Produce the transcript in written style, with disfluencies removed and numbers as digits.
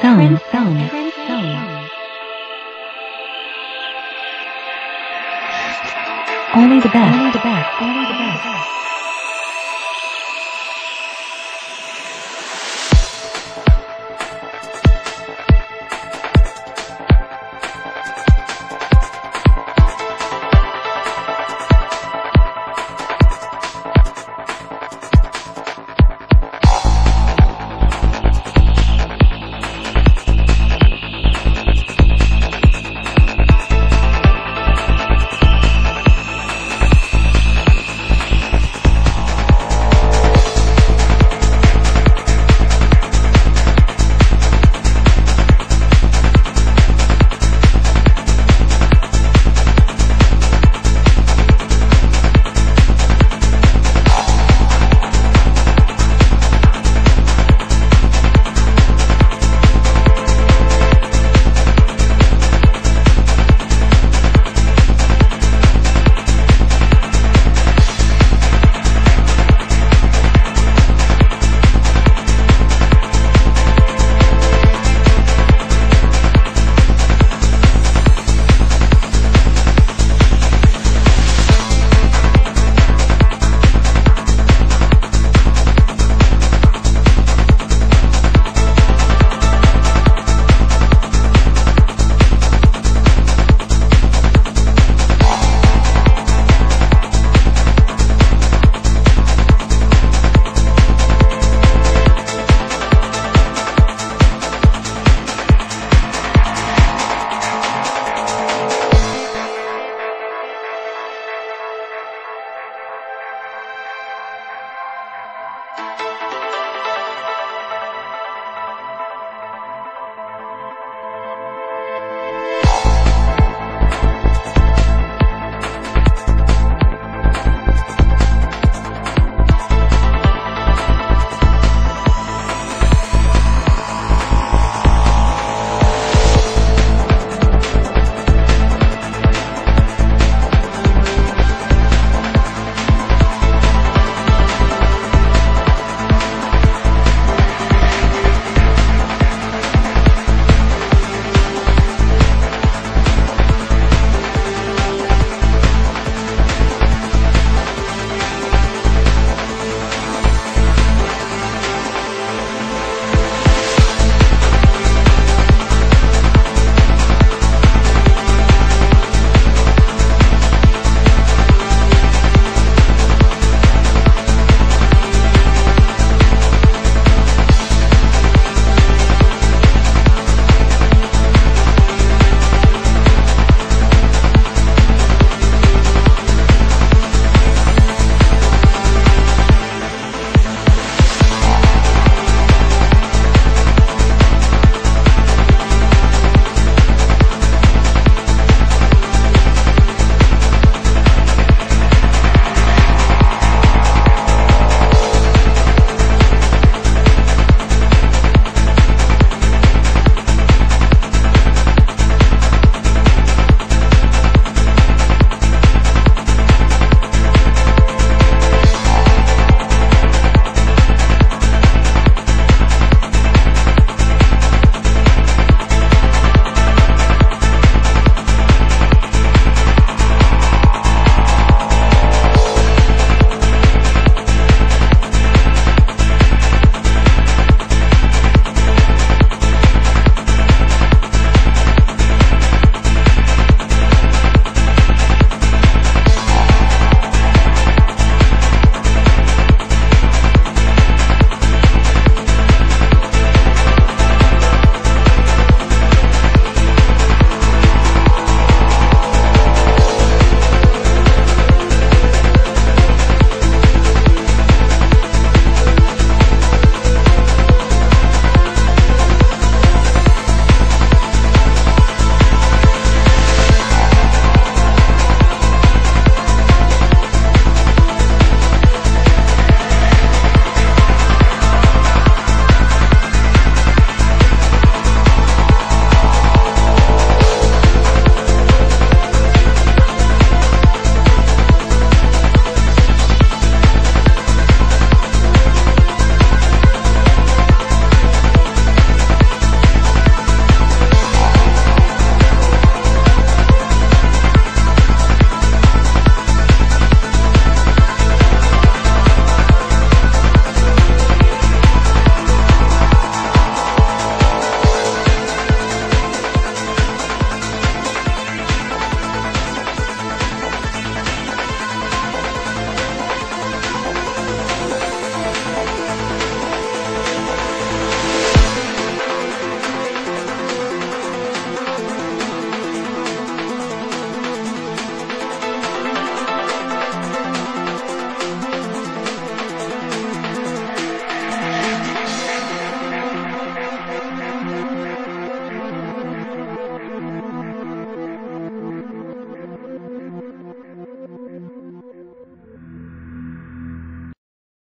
Friend zone. Only the best.